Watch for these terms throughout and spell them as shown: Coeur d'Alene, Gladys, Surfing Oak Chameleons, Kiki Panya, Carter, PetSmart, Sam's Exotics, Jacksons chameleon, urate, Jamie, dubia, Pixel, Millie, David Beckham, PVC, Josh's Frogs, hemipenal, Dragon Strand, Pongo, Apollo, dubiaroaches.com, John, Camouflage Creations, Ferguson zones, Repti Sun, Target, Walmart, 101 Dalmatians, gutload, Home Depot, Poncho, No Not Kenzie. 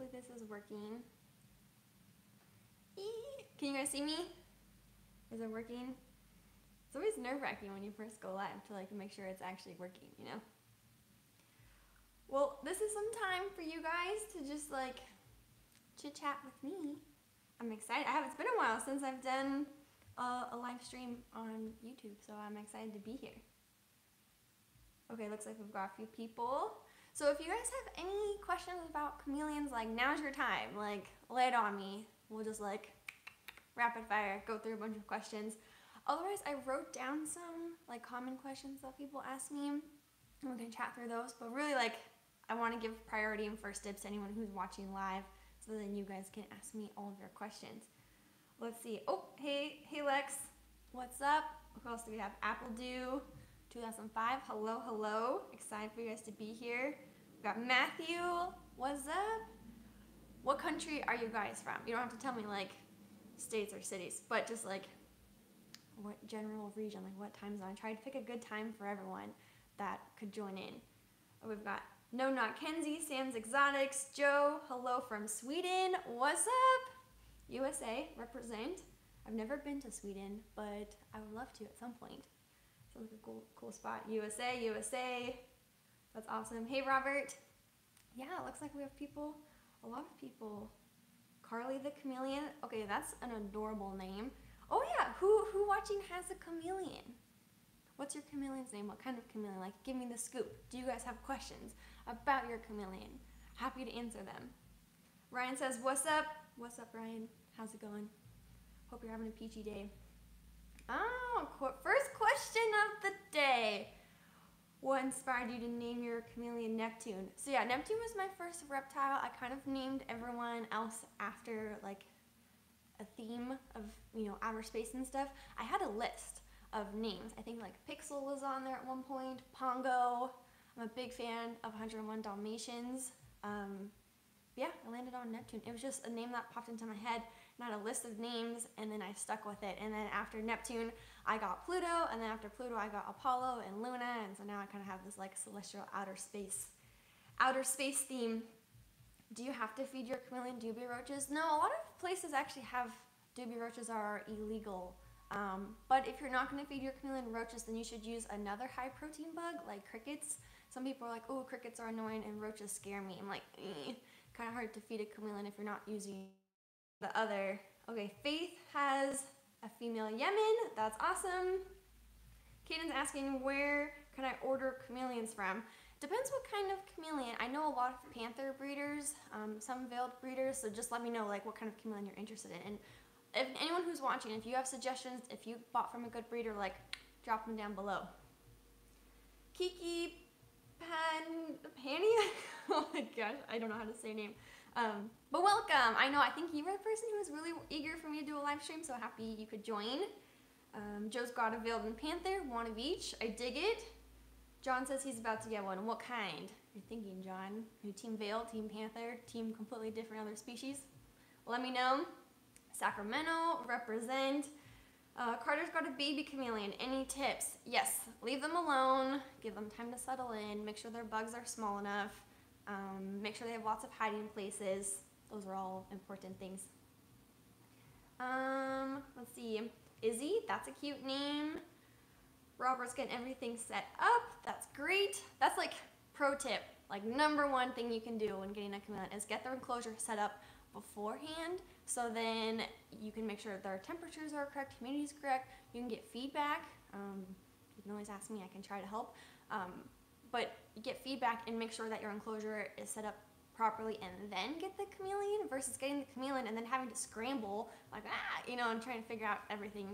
Hopefully this is working. Can you guys see me? Is it working? It's always nerve-wracking when you first go live to like make sure it's actually working, you know? Well, this is some time for you guys to just like chit-chat with me. I'm excited. It's been a while since I've done a live stream on YouTube, so I'm excited to be here. Okay, looks like we've got a few people. So if you guys have any questions about chameleons, like now's your time, like lay it on me. We'll just like rapid fire, go through a bunch of questions. Otherwise, I wrote down some like common questions that people ask me, and we're gonna chat through those, but really like I wanna give priority and first dibs to anyone who's watching live, so then you guys can ask me all of your questions. Let's see, oh, hey Lex, what's up? What else do we have? Apple Dew, 2005, hello, excited for you guys to be here. We've got Matthew, what's up? What country are you guys from? You don't have to tell me like states or cities, but just like what general region, like what time zone. I tried to pick a good time for everyone that could join in. We've got No Not Kenzie, Sam's Exotics, Joe, hello from Sweden, what's up? USA, represent. I've never been to Sweden, but I would love to at some point. Sounds like a cool spot. USA. That's awesome. Hey, Robert. Yeah, it looks like we have people, a lot of people. Carly the Chameleon. Okay, that's an adorable name. Oh yeah, who watching has a chameleon? What's your chameleon's name? What kind of chameleon? Like, give me the scoop. Do you guys have questions about your chameleon? Happy to answer them. Ryan says, what's up? What's up, Ryan? How's it going? Hope you're having a peachy day. Oh, first question of the day. What inspired you to name your chameleon Neptune? So yeah, Neptune was my first reptile. I kind of named everyone else after like a theme of, you know, outer space and stuff. I had a list of names. I think like Pixel was on there at one point, Pongo. I'm a big fan of 101 Dalmatians. Yeah, I landed on Neptune. It was just a name that popped into my head, and I had a list of names, and then I stuck with it. And then after Neptune, I got Pluto, and then after Pluto, I got Apollo and Luna, and so now I kind of have this like celestial outer space theme. Do you have to feed your chameleon doobie roaches? No, a lot of places actually have doobie roaches are illegal, but if you're not gonna feed your chameleon roaches, then you should use another high protein bug, like crickets. Some people are like, oh, crickets are annoying and roaches scare me. I'm like, eh. Kind of hard to feed a chameleon if you're not using the other. Okay, Faith has a female Yemen. That's awesome. Caden's asking, where can I order chameleons from? Depends what kind of chameleon. I know a lot of panther breeders, some veiled breeders, so just let me know like what kind of chameleon you're interested in. And if anyone who's watching, if you have suggestions, if you bought from a good breeder, like drop them down below. Kiki Panya? Oh my gosh, I don't know how to say your name. But welcome. I know, I think you were the person who was really eager for me to do a live stream, so happy you could join. Joe's got a veiled and panther, one of each. I dig it. John says he's about to get one. What kind? You're thinking, John. New team veiled, team panther, team completely different other species. Let me know. Sacramento, represent. Carter's got a baby chameleon. Any tips? Yes, leave them alone. Give them time to settle in. Make sure their bugs are small enough. Make sure they have lots of hiding places. Those are all important things. Let's see. Izzy, that's a cute name. Robert's getting everything set up. That's great. That's like pro tip. Like #1 thing you can do when getting a chameleon is get their enclosure set up beforehand, so then you can make sure their temperatures are correct, humidity is correct, you can get feedback. You can always ask me, I can try to help. But get feedback and make sure that your enclosure is set up properly and then get the chameleon versus getting the chameleon and then having to scramble like, you know, and trying to figure out everything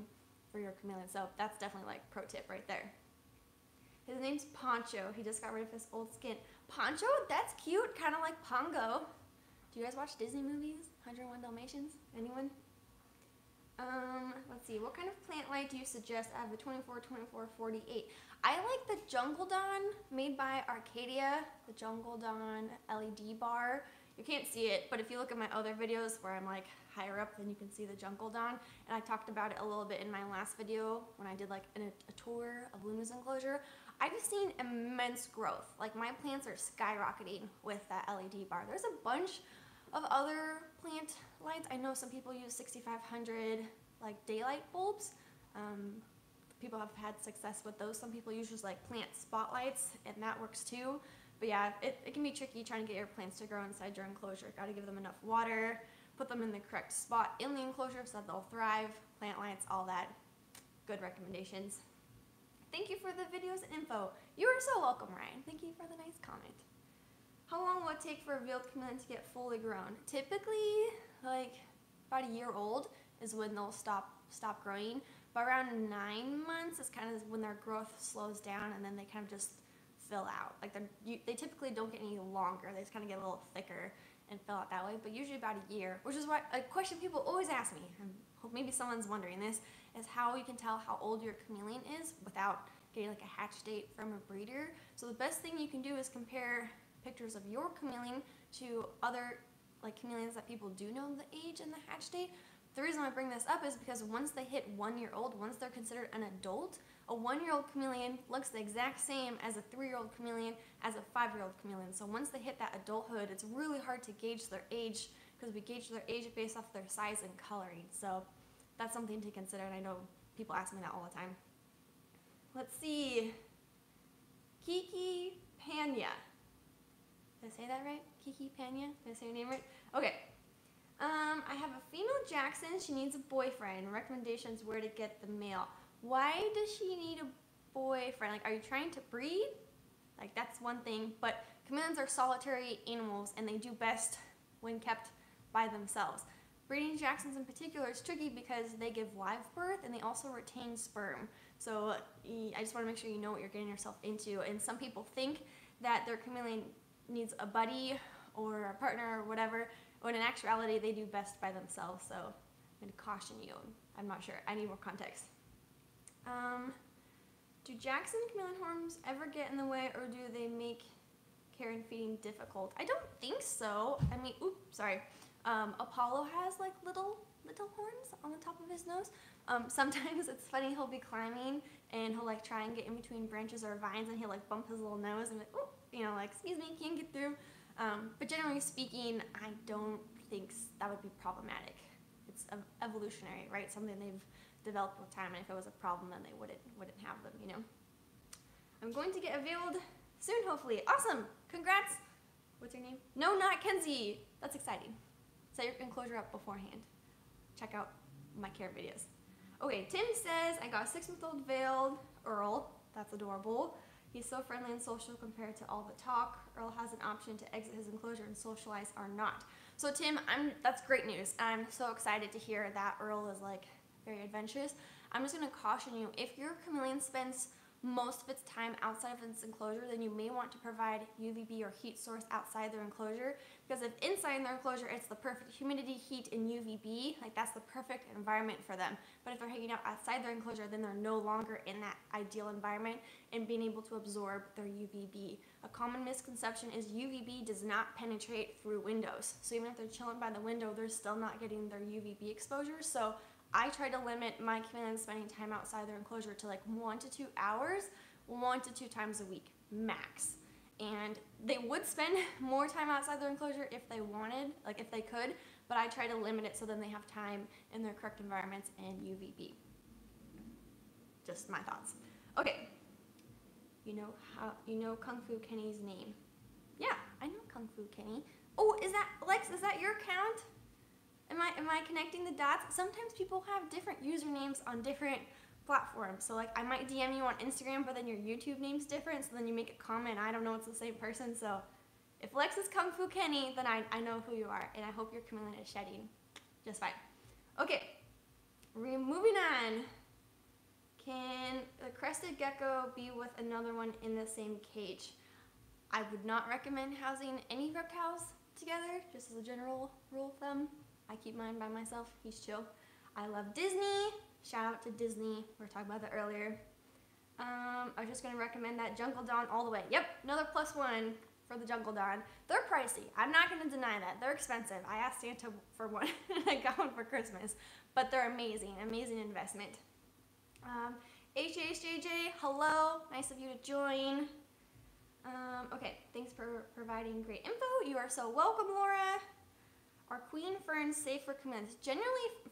for your chameleon. So that's definitely like pro tip right there. His name's Poncho. He just got rid of his old skin. Poncho? That's cute. Kind of like Pongo. Do you guys watch Disney movies? 101 Dalmatians? Anyone? Let's see. What kind of plant light do you suggest out of the 24, 24, 48? I like the Jungle Dawn made by Arcadia. The Jungle Dawn LED bar. You can't see it, but if you look at my other videos where I'm like higher up, then you can see the Jungle Dawn. And I talked about it a little bit in my last video when I did like a tour of Luna's enclosure. I've just seen immense growth. Like my plants are skyrocketing with that LED bar. There's a bunch of other plant lights. I know some people use 6500 like daylight bulbs. People have had success with those. Some people use just like plant spotlights, and that works too. But yeah, it can be tricky trying to get your plants to grow inside your enclosure. Got to give them enough water, put them in the correct spot in the enclosure so that they'll thrive, plant lights, all that. Good recommendations. Thank you for the videos and info. You are so welcome, Ryan. Thank you for the nice comment. How long will it take for a veiled chameleon to get fully grown? Typically, like about a year old is when they'll stop growing. But around 9 months is kind of when their growth slows down, and then they kind of just fill out. Like they typically don't get any longer. They just kind of get a little thicker and fill out that way. But usually about a year, which is why a question people always ask me, and maybe someone's wondering this, is how you can tell how old your chameleon is without getting like a hatch date from a breeder. So the best thing you can do is compare pictures of your chameleon to other like chameleons that people do know the age and the hatch date. The reason I bring this up is because once they hit 1 year old, once they're considered an adult, a 1 year old chameleon looks the exact same as a 3 year old chameleon, as a 5 year old chameleon. So once they hit that adulthood, it's really hard to gauge their age because we gauge their age based off their size and coloring. So that's something to consider, and I know people ask me that all the time. Let's see. Kiki Panya. Did I say that right? Kiki Panya? Did I say your name right? Okay. I have a female Jackson. She needs a boyfriend. Recommendations where to get the male. Why does she need a boyfriend? Like, are you trying to breed? Like, that's one thing. But chameleons are solitary animals, and they do best when kept by themselves. Breeding Jacksons in particular is tricky because they give live birth, and they also retain sperm. So I just want to make sure you know what you're getting yourself into. And some people think that their chameleon needs a buddy or a partner or whatever, when in actuality they do best by themselves. So I'm going to caution you. I'm not sure. I need more context. Do Jackson chameleon horns ever get in the way, or do they make care and feeding difficult? I don't think so. I mean, oops, sorry. Apollo has like little horns on the top of his nose. Sometimes it's funny, he'll be climbing and he'll like try and get in between branches or vines, and he'll like bump his little nose and like, oh, you know, like, excuse me, can't get through. But generally speaking, I don't think that would be problematic. It's evolutionary, right? Something they've developed with time, and if it was a problem, then they wouldn't have them, you know? I'm going to get a veiled soon, hopefully. Awesome, congrats. What's your name? No Not Kenzie. That's exciting. Set your enclosure up beforehand. Check out my care videos. Okay, Tim says, I got a 6-month-old veiled Earl. That's adorable. He's so friendly and social compared to all the talk. Earl has an option to exit his enclosure and socialize or not. So Tim, that's great news. I'm so excited to hear that Earl is like very adventurous. I'm just gonna caution you, if your chameleon spends most of its time outside of its enclosure, then you may want to provide UVB or heat source outside their enclosure, because if inside their enclosure it's the perfect humidity, heat, and UVB, like that's the perfect environment for them. But if they're hanging out outside their enclosure, then they're no longer in that ideal environment and being able to absorb their UVB. A common misconception is UVB does not penetrate through windows. So even if they're chilling by the window, they're still not getting their UVB exposure. So I try to limit my chameleons spending time outside their enclosure to like 1 to 2 hours, 1 to 2 times a week, max. And they would spend more time outside their enclosure if they wanted, like if they could, but I try to limit it so then they have time in their correct environments and UVB. Just my thoughts. Okay, you know Kung Fu Kenny's name. Yeah, I know Kung Fu Kenny. Oh, is that, Lex, is that your account? Am I connecting the dots? Sometimes people have different usernames on different platforms. So like I might DM you on Instagram, but then your YouTube name's different. So then you make a comment. I don't know it's the same person. So if Lex is Kung Fu Kenny, then I know who you are. And I hope your chameleon is shedding just fine. Okay, we're moving on. Can the crested gecko be with another one in the same cage? I would not recommend housing any reptiles together, just as a general rule of thumb. I keep mine by myself. He's chill. I love Disney. Shout out to Disney. We were talking about that earlier. I was just going to recommend that Jungle Dawn all the way. Yep, another +1 for the Jungle Dawn. They're pricey. I'm not going to deny that. They're expensive. I asked Santa for one, and I got one for Christmas. But they're amazing. Amazing investment. HHJJ, hello. Nice of you to join. Okay, thanks for providing great info. You are so welcome, Laura. Are queen ferns safe for commands? Generally,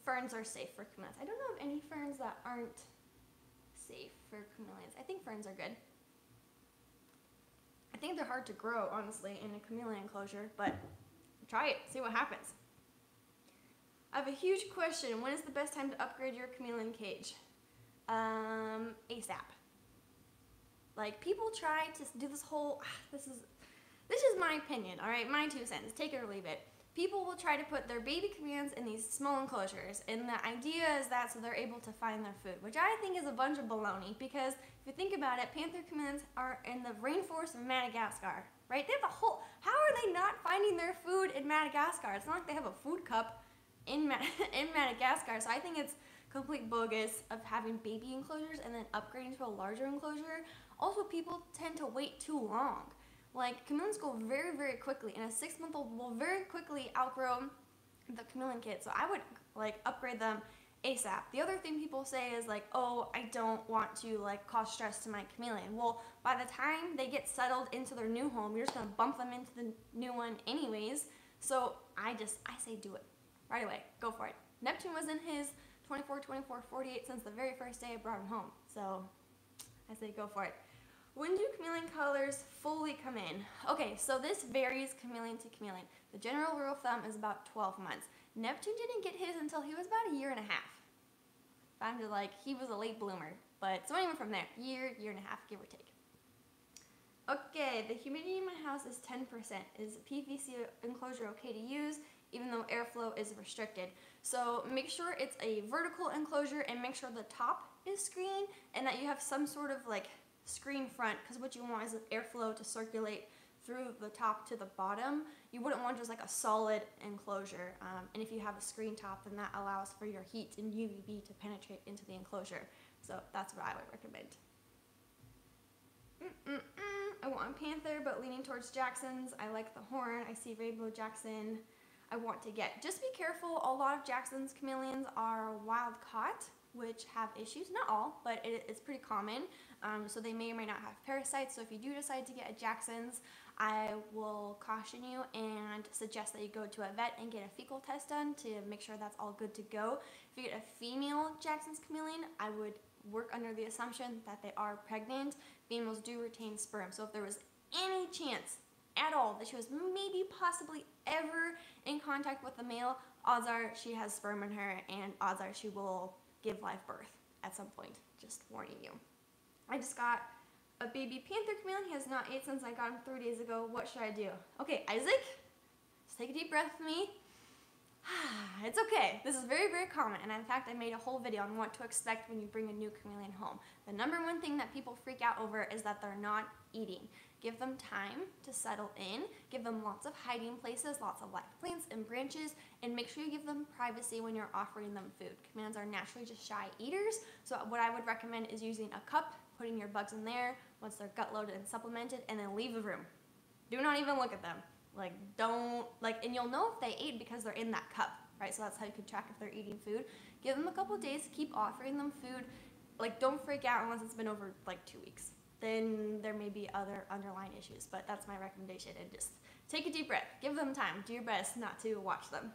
ferns are safe for commands. I don't know of any ferns that aren't safe for chameleons. I think ferns are good. I think they're hard to grow, honestly, in a chameleon enclosure, but try it, see what happens. I have a huge question. When is the best time to upgrade your chameleon cage? ASAP. Like, people try to do this whole, this is my opinion, all right? My 2 cents, take it or leave it. People will try to put their baby chameleons in these small enclosures, and the idea is that so they're able to find their food, which I think is a bunch of baloney, because if you think about it, panther chameleons are in the rainforest of Madagascar, right? They have a whole, how are they not finding their food in Madagascar? It's not like they have a food cup in Madagascar, so I think it's complete bogus of having baby enclosures and then upgrading to a larger enclosure. Also, people tend to wait too long. Like, chameleons go very, very quickly, and a 6-month-old will very quickly outgrow the chameleon kid. So I would, like, upgrade them ASAP. The other thing people say is, like, oh, I don't want to, like, cause stress to my chameleon. Well, by the time they get settled into their new home, you're just going to bump them into the new one anyways. So I say do it. Right away. Go for it. Neptune was in his 24, 24, 48 since the very first day I brought him home. So I say go for it. When do chameleon colors fully come in? Okay, so this varies chameleon to chameleon. The general rule of thumb is about 12 months. Neptune didn't get his until he was about a year and a half. Found it like he was a late bloomer, but so anywhere from there, year and a half, give or take. Okay, the humidity in my house is 10%. Is PVC enclosure okay to use, even though airflow is restricted? So make sure it's a vertical enclosure and make sure the top is screened and that you have some sort of like screen front, because what you want is airflow to circulate through the top to the bottom. You wouldn't want just like a solid enclosure, and if you have a screen top, then that allows for your heat and UVB to penetrate into the enclosure. So that's what I would recommend. I want a panther, but leaning towards Jackson's. I like the horn. I see rainbow Jackson. I want to get. Just be careful. A lot of Jackson's chameleons are wild caught, which have issues, not all, but it's pretty common. So they may or may not have parasites. So if you do decide to get a Jackson's, I will caution you and suggest that you go to a vet and get a fecal test done to make sure that's all good to go. If you get a female Jackson's chameleon, I would work under the assumption that they are pregnant. Females do retain sperm. So if there was any chance at all that she was maybe possibly ever in contact with a male, odds are she has sperm in her, and odds are she will give live birth at some point, just warning you. I just got a baby panther chameleon. He has not ate since I got him 3 days ago. What should I do? Okay, Isaac, just take a deep breath with me. It's okay. This is very, very common, and in fact, I made a whole video on what to expect when you bring a new chameleon home. The #1 thing that people freak out over is that they're not eating. Give them time to settle in. Give them lots of hiding places, lots of live plants and branches, and make sure you give them privacy when you're offering them food. Chameleons are naturally just shy eaters, so what I would recommend is using a cup, putting your bugs in there once they're gut loaded and supplemented, and then leave the room. Do not even look at them. Like, don't, like, and you'll know if they ate because they're in that cup, right? So that's how you can track if they're eating food. Give them a couple days, keep offering them food. Like, don't freak out unless it's been over, like, 2 weeks. Then there may be other underlying issues, but that's my recommendation. And just take a deep breath, give them time, do your best not to watch them.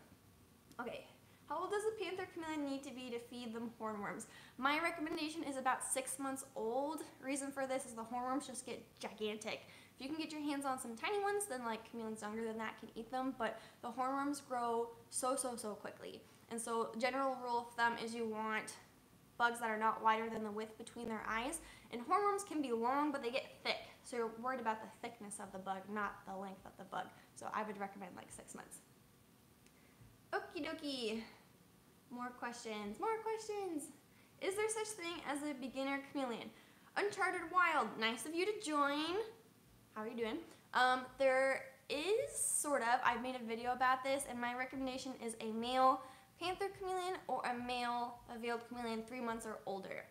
Okay, how old does a panther chameleon need to be to feed them hornworms? My recommendation is about 6 months old. Reason for this is the hornworms just get gigantic. If you can get your hands on some tiny ones, then like chameleons younger than that can eat them, but the hornworms grow so quickly. And so general rule of thumb is you want bugs that are not wider than the width between their eyes. And hornworms can be long, but they get thick. So you're worried about the thickness of the bug, not the length of the bug. So I would recommend like 6 months. Okie dokie. More questions, more questions. Is there such thing as a beginner chameleon? Uncharted Wild, nice of you to join. How are you doing? There is sort of, I've made a video about this, and my recommendation is a male panther chameleon or a male veiled chameleon 3 months or older.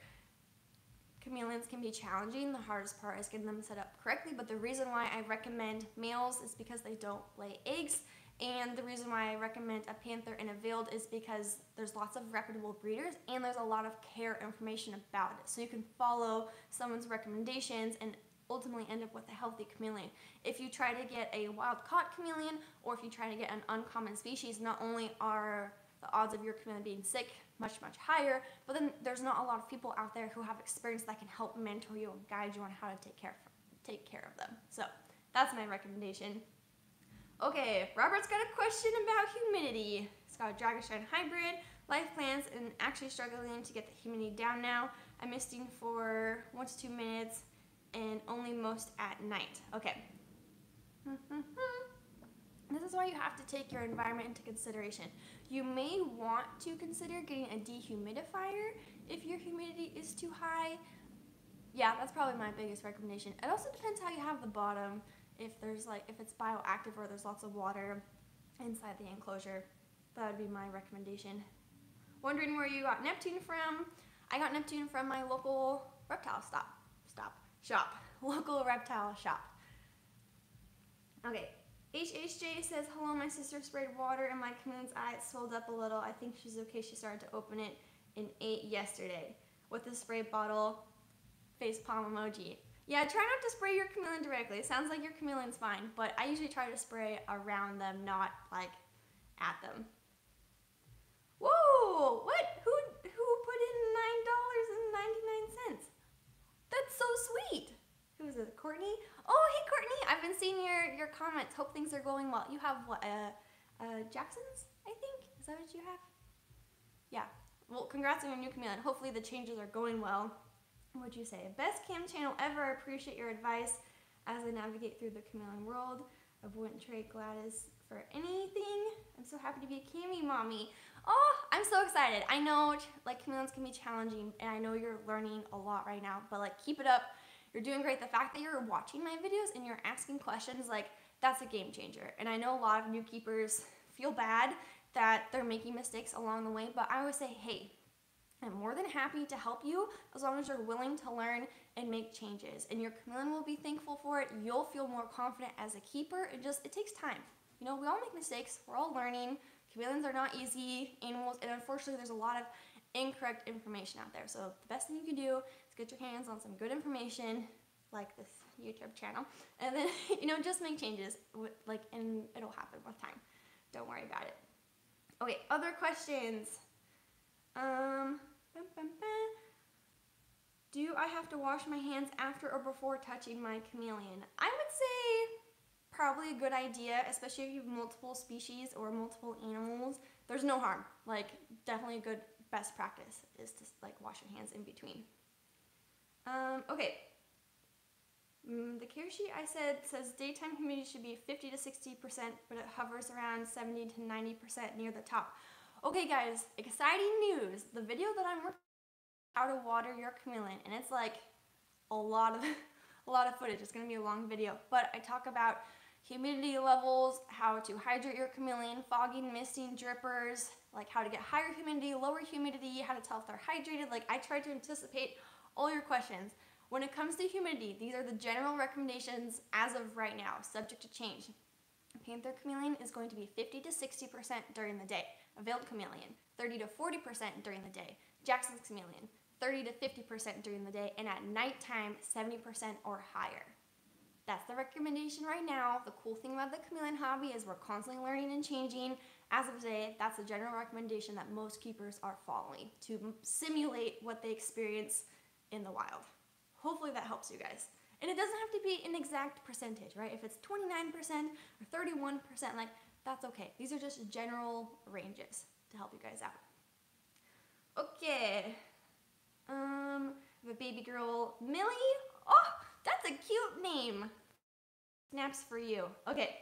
Chameleons can be challenging. The hardest part is getting them set up correctly, but the reason why I recommend males is because they don't lay eggs, and the reason why I recommend a panther and a veiled is because there's lots of reputable breeders and there's a lot of care information about it. So you can follow someone's recommendations and ultimately end up with a healthy chameleon. If you try to get a wild-caught chameleon, or if you try to get an uncommon species, not only are the odds of your chameleon being sick much, much higher, but then there's not a lot of people out there who have experience that can help mentor you and guide you on how to take care of them. So that's my recommendation. Okay, Robert's got a question about humidity. He's got a Dragon Strand hybrid, life plants, and actually struggling to get the humidity down now. I'm misting for 1 to 2 minutes and only most at night. Okay. This is why you have to take your environment into consideration. You may want to consider getting a dehumidifier if your humidity is too high. Yeah, that's probably my biggest recommendation. It also depends how you have the bottom, if there's like, if it's bioactive or there's lots of water inside the enclosure. That would be my recommendation. Wondering where you got Neptune from? I got Neptune from my local reptile shop. Local reptile shop. Okay. HHJ says, hello, my sister sprayed water in my chameleon's eye. It swelled up a little. I think she's okay. She started to open it and ate yesterday with the spray bottle. Face palm emoji. Yeah, try not to spray your chameleon directly. It sounds like your chameleon's fine, but I usually try to spray around them, not like at them. Whoa! What? Who put in $9.99? That's so sweet. Who is it? Courtney? Oh, hey Courtney! I've been seeing your comments. Hope things are going well. You have what? Jackson's, I think. Is that what you have? Yeah. Well, congrats on your new chameleon. Hopefully the changes are going well. What'd you say? Best cam channel ever. I appreciate your advice as I navigate through the chameleon world. I wouldn't trade Gladys for anything. I'm so happy to be a cami mommy. Oh, I'm so excited. I know like chameleons can be challenging and I know you're learning a lot right now, but like keep it up. You're doing great. The fact that you're watching my videos and you're asking questions, like that's a game changer. And I know a lot of new keepers feel bad that they're making mistakes along the way, but I always say, hey, I'm more than happy to help you as long as you're willing to learn and make changes. And your chameleon will be thankful for it. You'll feel more confident as a keeper. It takes time. You know, we all make mistakes. We're all learning. Chameleons are not easy animals. And unfortunately, there's a lot of incorrect information out there. So the best thing you can do is get your hands on some good information like this YouTube channel. And then, you know, just make changes with, like, and it'll happen with time. Don't worry about it. Okay, other questions. Do I have to wash my hands after or before touching my chameleon? I would say probably a good idea, especially if you have multiple species or multiple animals. There's no harm. Like, definitely a good best practice is to like wash your hands in between. Okay. The care sheet I said says daytime humidity should be 50 to 60%, but it hovers around 70 to 90% near the top. Okay guys, exciting news. The video that I'm working on, how to water your chameleon, and it's like a lot of footage. It's gonna be a long video, but I talk about humidity levels, how to hydrate your chameleon, fogging, misting, drippers, like how to get higher humidity, lower humidity, how to tell if they're hydrated. Like I try to anticipate all your questions. When it comes to humidity, these are the general recommendations as of right now, subject to change. A panther chameleon is going to be 50 to 60% during the day. A veiled chameleon, 30 to 40% during the day. Jackson's chameleon, 30 to 50% during the day. And at nighttime, 70% or higher. That's the recommendation right now. The cool thing about the chameleon hobby is we're constantly learning and changing. As of today, that's the general recommendation that most keepers are following to simulate what they experience in the wild. Hopefully that helps you guys. And it doesn't have to be an exact percentage, right? If it's 29% or 31%, like that's okay. These are just general ranges to help you guys out. Okay. I have a baby girl, Millie. Oh, that's a cute name. Snaps for you. Okay.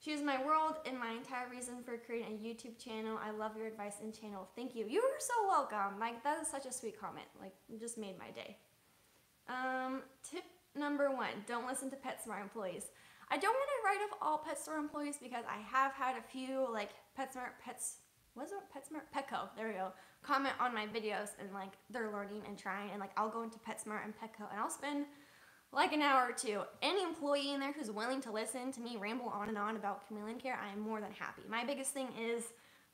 She is my world and my entire reason for creating a YouTube channel. I love your advice and channel. Thank you. You are so welcome. Like that is such a sweet comment. Like you just made my day. Tip number one, don't listen to PetSmart employees. I don't want to write off all PetSmart employees because I have had a few like Petco, there we go, comment on my videos and like they're learning and trying and like I'll go into PetSmart and Petco and I'll spend like an hour or two. Any employee in there who's willing to listen to me ramble on and on about chameleon care, I am more than happy. My biggest thing is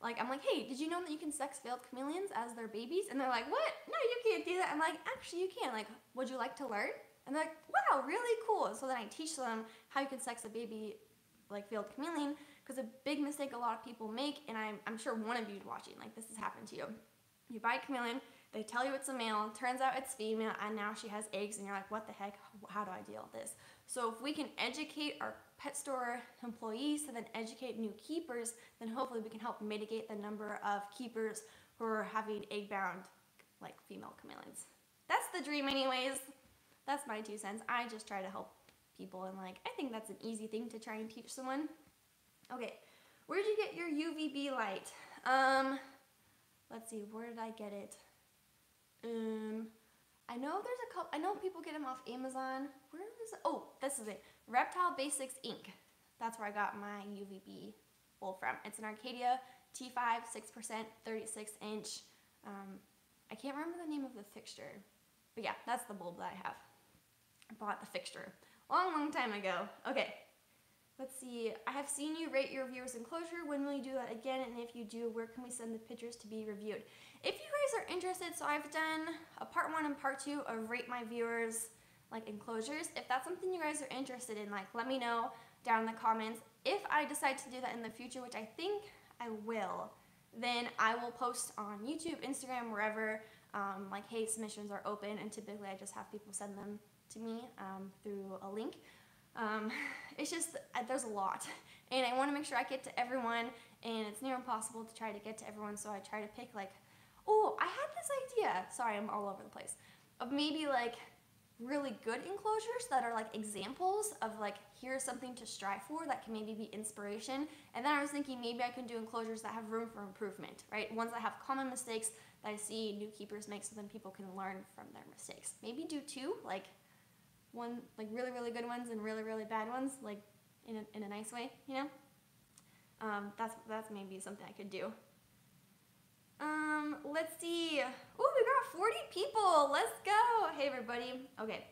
like, I'm like, hey, did you know that you can sex veiled chameleons as their babies? And they're like, what? No, you can't do that. I'm like, actually you can. Like, would you like to learn? And they're like, wow, really cool. And so then I teach them how you can sex a baby like field chameleon, because a big mistake a lot of people make, and I'm sure one of you watching, like this has happened to you. You buy a chameleon, they tell you it's a male, turns out it's female, and now she has eggs, and you're like, what the heck, how do I deal with this? So if we can educate our pet store employees and then educate new keepers, then hopefully we can help mitigate the number of keepers who are having egg-bound like female chameleons. That's the dream anyways. That's my 2 cents. I just try to help people, and like I think that's an easy thing to try and teach someone. Okay, where'd you get your UVB light? Let's see, where did I get it? I know there's a couple, I know people get them off Amazon. Where is it? Oh, this is it. Reptile Basics Inc. That's where I got my UVB bowl from. It's an Arcadia T5, 6%, 36 inch. I can't remember the name of the fixture, but yeah, that's the bulb that I have. I bought the fixture long time ago. Okay, let's see. I have seen you rate your viewers' enclosure. When will you do that again? And if you do, where can we send the pictures to be reviewed? If you guys are interested, so I've done a part 1 and part 2 of rate my viewers' like enclosures. If that's something you guys are interested in, like let me know down in the comments. If I decide to do that in the future, which I think I will, then I will post on YouTube, Instagram, wherever, like, hey, submissions are open, and typically I just have people send them to me through a link. It's just, there's a lot, and I want to make sure I get to everyone, and it's near impossible to try to get to everyone, so I try to pick, like, oh, I had this idea, sorry, I'm all over the place, of maybe, like, really good enclosures that are like examples of like, here's something to strive for that can maybe be inspiration. And then I was thinking maybe I can do enclosures that have room for improvement, right? Ones that have common mistakes that I see new keepers make, so then people can learn from their mistakes. Maybe do 2, like one, like really, really good ones and really, really bad ones, like in a nice way, you know? That's maybe something I could do. Let's see. Oh, we got 40 people. Let's go. Hey, everybody. Okay.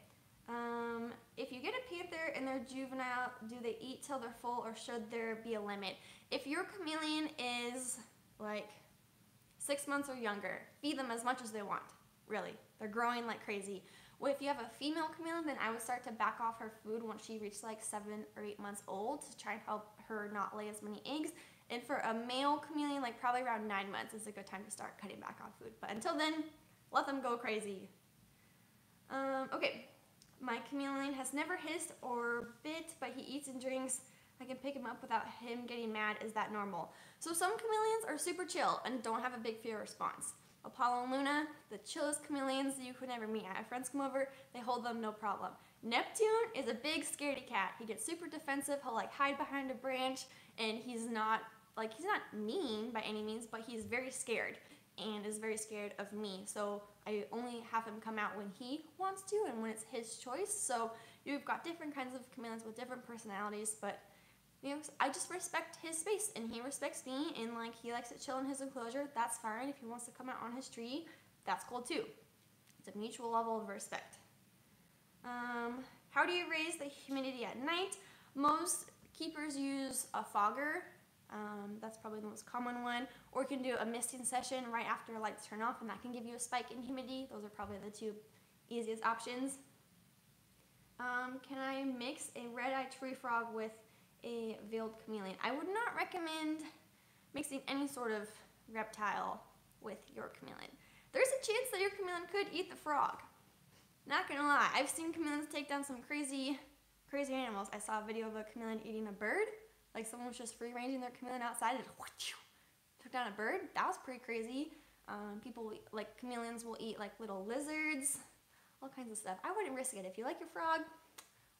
If you get a panther and they're juvenile, do they eat till they're full, or should there be a limit? If your chameleon is like 6 months or younger, feed them as much as they want. Really. They're growing like crazy. Well, if you have a female chameleon, then I would start to back off her food once she reached like 7 or 8 months old to try and help her not lay as many eggs. And for a male chameleon, like probably around 9 months is a good time to start cutting back on food. But until then, let them go crazy. Okay, my chameleon has never hissed or bit, but he eats and drinks. I can pick him up without him getting mad. Is that normal? So some chameleons are super chill and don't have a big fear response. Apollo and Luna, the chillest chameleons you could ever meet. I have friends come over, they hold them no problem. Neptune is a big scaredy cat. He gets super defensive, he'll like hide behind a branch, and he's not mean by any means, but he's very scared and is very scared of me. So I only have him come out when he wants to and when it's his choice. So you've got different kinds of chameleons with different personalities, but you know, I just respect his space and he respects me, and like he likes to chill in his enclosure, that's fine. If he wants to come out on his tree, that's cool too. It's a mutual level of respect. How do you raise the humidity at night? Most keepers use a fogger. That's probably the most common one, or you can do a misting session right after lights turn off, and that can give you a spike in humidity. Those are probably the 2 easiest options. Can I mix a red-eyed tree frog with a veiled chameleon? I would not recommend mixing any sort of reptile with your chameleon. There's a chance that your chameleon could eat the frog. Not gonna lie, I've seen chameleons take down some crazy animals. I saw a video of a chameleon eating a bird. Like someone was just free ranging their chameleon outside and took down a bird. That was pretty crazy. People like chameleons will eat like little lizards, all kinds of stuff. I wouldn't risk it. If you like your frog,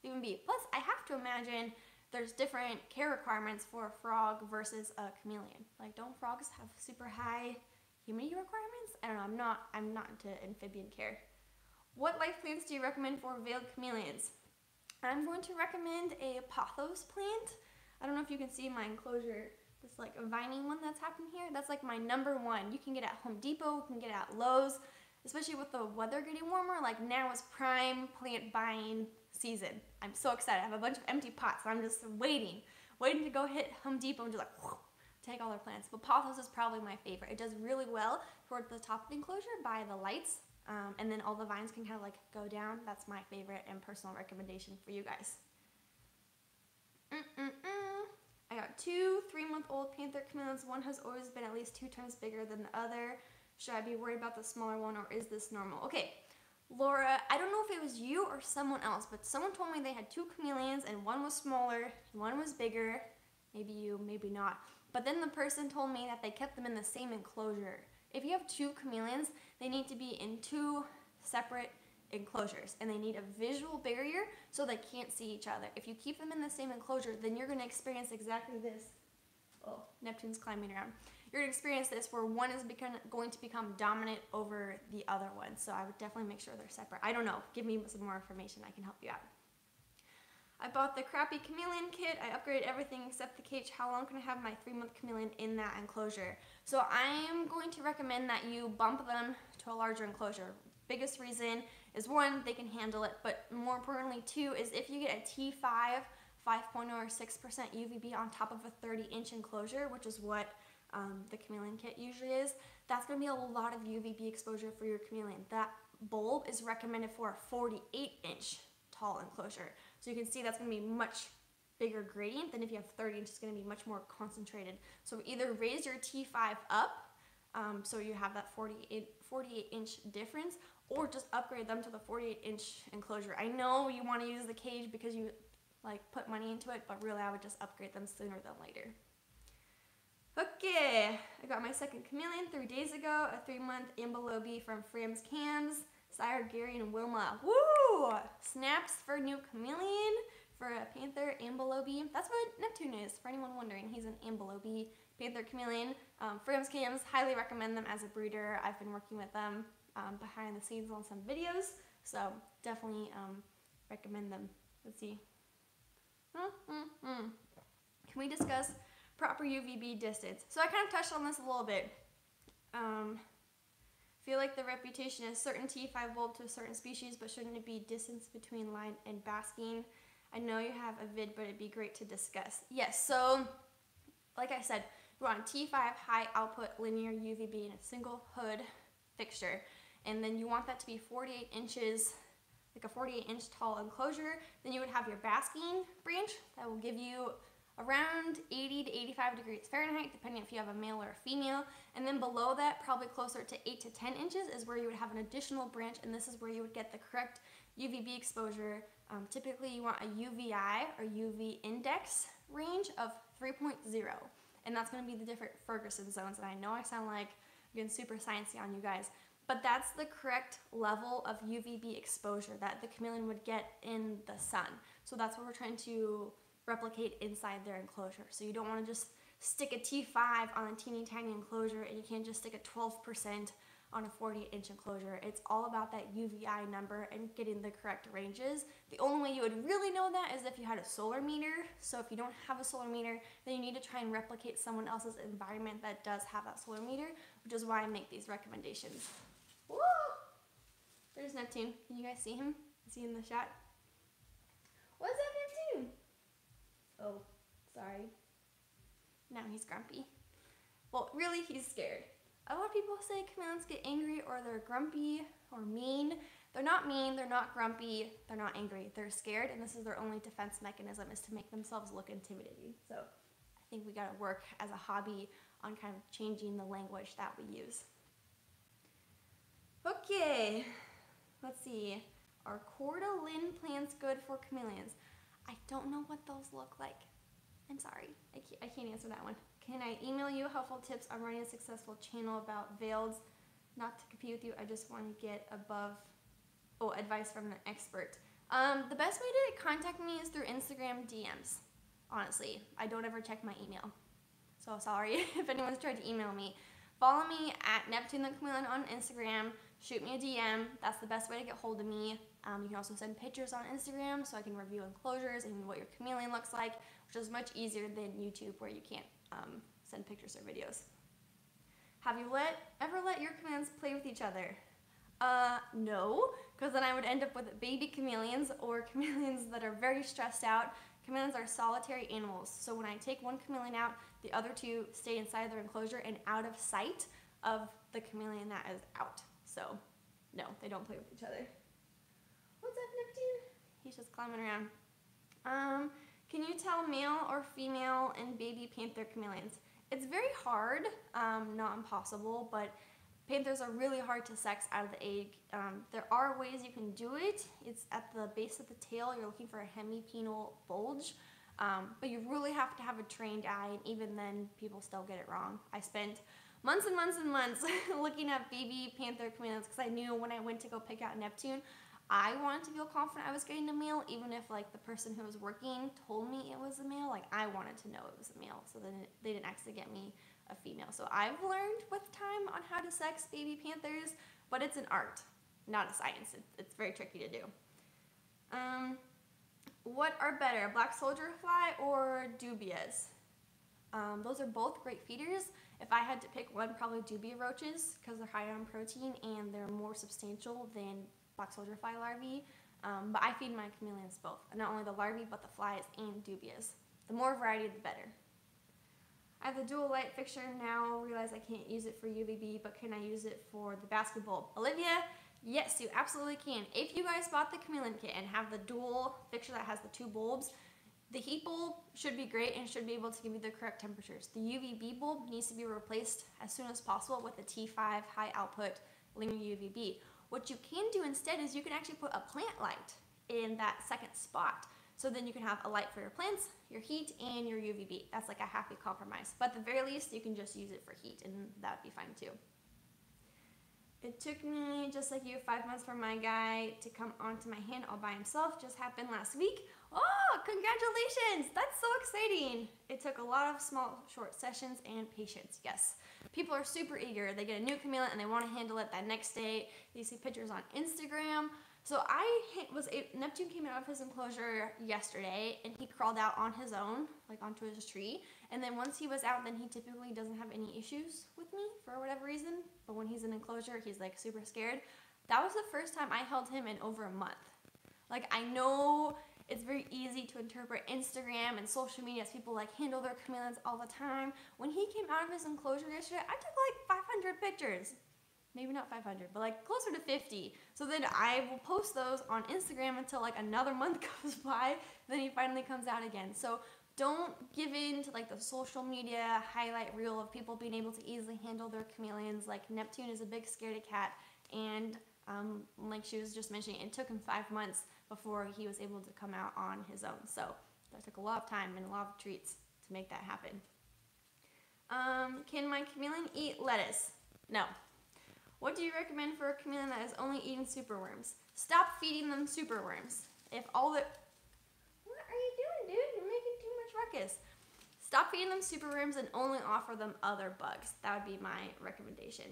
leave them be. Plus, I have to imagine there's different care requirements for a frog versus a chameleon. Like, don't frogs have super high humidity requirements? I don't know. I'm not into amphibian care. What life plants do you recommend for veiled chameleons? I'm going to recommend a pothos plant. I don't know if you can see my enclosure, this like a viney one that's happening here. That's like my #1. You can get it at Home Depot, you can get it at Lowe's, especially with the weather getting warmer. Like now is prime plant buying season. I'm so excited. I have a bunch of empty pots, and I'm just waiting to go hit Home Depot and just like whoosh, take all their plants. But pothos is probably my favorite. It does really well towards the top of the enclosure by the lights. And then all the vines can kind of like go down. That's my favorite and personal recommendation for you guys. I got two 3-month-old panther chameleons. One has always been at least 2 times bigger than the other. Should I be worried about the smaller one, or is this normal? Okay, Laura, I don't know if it was you or someone else, but someone told me they had 2 chameleons and one was smaller and one was bigger. Maybe you, maybe not. But then the person told me that they kept them in the same enclosure. If you have 2 chameleons, they need to be in 2 separate enclosures, and they need a visual barrier so they can't see each other. If you keep them in the same enclosure, then you're going to experience exactly this. Oh, Neptune's climbing around. You're going to experience this where one is going to become dominant over the other one. So I would definitely make sure they're separate. I don't know. Give me some more information. I can help you out. I bought the crappy chameleon kit. I upgraded everything except the cage. How long can I have my 3-month chameleon in that enclosure? So I am going to recommend that you bump them to a larger enclosure. Biggest reason is 1, they can handle it, but more importantly 2 is if you get a T5, 5.0 or 6% UVB on top of a 30-inch enclosure, which is what the chameleon kit usually is, that's going to be a lot of UVB exposure for your chameleon. That bulb is recommended for a 48-inch tall enclosure. So you can see that's going to be much bigger gradient than if you have 30, it's just going to be much more concentrated. So either raise your T5 up so you have that 48-inch difference, or just upgrade them to the 48-inch enclosure. I know you want to use the cage because you like put money into it, but really I would just upgrade them sooner than later. Okay, I got my 2nd chameleon 3 days ago, a 3-month ambalobe from Fram's Cams, Sire, Gary, and Wilma. Woo! Snaps for new chameleon for a panther ambalobe. That's what Neptune is, for anyone wondering. He's an ambalobe panther chameleon. Fram's Cams, highly recommend them as a breeder. I've been working with them behind the scenes on some videos, so definitely recommend them. Let's see. Can we discuss proper UVB distance? So I kind of touched on this a little bit. Feel like the reputation is certain T5 bulb to a certain species, but shouldn't it be distance between line and basking? I know you have a vid, but it'd be great to discuss. Yes, so like I said, we're on T5 high output linear UVB in a single hood fixture, and then you want that to be 48 inches, like a 48-inch tall enclosure. Then you would have your basking branch that will give you around 80 to 85 degrees Fahrenheit, depending if you have a male or a female. And then below that, probably closer to 8 to 10 inches is where you would have an additional branch, and this is where you would get the correct UVB exposure. Typically, you want a UVI or UV index range of 3.0, and that's going to be the different Ferguson zones. And I know I sound like I'm getting super sciencey on you guys, but that's the correct level of UVB exposure that the chameleon would get in the sun. So that's what we're trying to replicate inside their enclosure. So you don't want to just stick a T5 on a teeny tiny enclosure, and you can't just stick a 12% on a 48-inch enclosure. It's all about that UVI number and getting the correct ranges. The only way you would really know that is if you had a solar meter. So if you don't have a solar meter, then you need to try and replicate someone else's environment that does have that solar meter, which is why I make these recommendations. Woo! There's Neptune. Can you guys see him? Is he in the shot? What's up, Neptune? Oh, sorry. Now he's grumpy. Well, really, he's scared. A lot of people say chameleons get angry or they're grumpy or mean. They're not mean, they're not grumpy, they're not angry. They're scared, and this is their only defense mechanism, is to make themselves look intimidating. So I think we gotta work as a hobby on kind of changing the language that we use. Okay, let's see. Are Coeur d'Alene plants good for chameleons? I don't know what those look like. I'm sorry, I can't answer that one. Can I email you helpful tips on running a successful channel about veils? Not to compete with you, I just want to get advice from an expert. The best way to contact me is through Instagram DMs. Honestly, I don't ever check my email. So sorry if anyone's tried to email me. Follow me at Neptune the Chameleon on Instagram. Shoot me a DM. That's the best way to get hold of me. You can also send pictures on Instagram so I can review enclosures and what your chameleon looks like, which is much easier than YouTube where you can't send pictures or videos. Have you ever let your chameleons play with each other? No, because then I would end up with baby chameleons or chameleons that are very stressed out. Chameleons are solitary animals, so when I take one chameleon out, the other 2 stay inside their enclosure and out of sight of the chameleon that is out. So No, they don't play with each other. What's up, Neptune? He's just climbing around. Can you tell male or female in baby panther chameleons? It's very hard, not impossible, but panthers are really hard to sex out of the egg. There are ways you can do it. It's at the base of the tail. You're looking for a hemipenal bulge, but you really have to have a trained eye, and even then, people still get it wrong. I spent months and months and months looking at baby panther chameleons because I knew when I went to go pick out Neptune, I wanted to feel confident I was getting a male, even if like the person who was working told me it was a male. Like I wanted to know it was a male, so then they didn't actually get me a female. So I've learned with time on how to sex baby panthers, but it's an art, not a science. It's very tricky to do. What are better, black soldier fly or dubias? Those are both great feeders. If I had to pick one, probably dubia roaches because they're high on protein and they're more substantial than black soldier fly larvae. But I feed my chameleons both, not only the larvae but the flies and dubias. The more variety, the better. I have the dual light fixture now, realize I can't use it for UVB, but can I use it for the basket bulb? Olivia, yes, you absolutely can. If you guys bought the chameleon kit and have the dual fixture that has the two bulbs, the heat bulb should be great and should be able to give you the correct temperatures. The UVB bulb needs to be replaced as soon as possible with a T5 high output linear UVB. What you can do instead is you can actually put a plant light in that second spot. So then you can have a light for your plants, your heat, and your UVB. That's like a happy compromise. But at the very least, you can just use it for heat, and that would be fine too. It took me, just like you, 5 months for my guy to come onto my hand all by himself. Just happened last week. Oh, congratulations! That's so exciting! It took a lot of small, short sessions and patience, yes. People are super eager. They get a new chameleon, and they want to handle it that next day. They see pictures on Instagram. So Neptune came out of his enclosure yesterday, and he crawled out on his own, like onto his tree. And then once he was out, then he typically doesn't have any issues with me for whatever reason. But when he's in enclosure, he's like super scared. That was the first time I held him in over a month. Like I know it's very easy to interpret Instagram and social media as people like handle their chameleons all the time. When he came out of his enclosure yesterday, I took like 500 pictures. Maybe not 500, but like closer to 50. So then I will post those on Instagram until like another month goes by, then he finally comes out again. So don't give in to like the social media highlight reel of people being able to easily handle their chameleons. Like Neptune is a big scaredy cat, and like she was just mentioning, it took him 5 months before he was able to come out on his own. So that took a lot of time and a lot of treats to make that happen. Can my chameleon eat lettuce? No. What do you recommend for a chameleon that is only eating superworms? Stop feeding them superworms. What are you doing, dude? You're making too much ruckus. Stop feeding them superworms and only offer them other bugs. That would be my recommendation.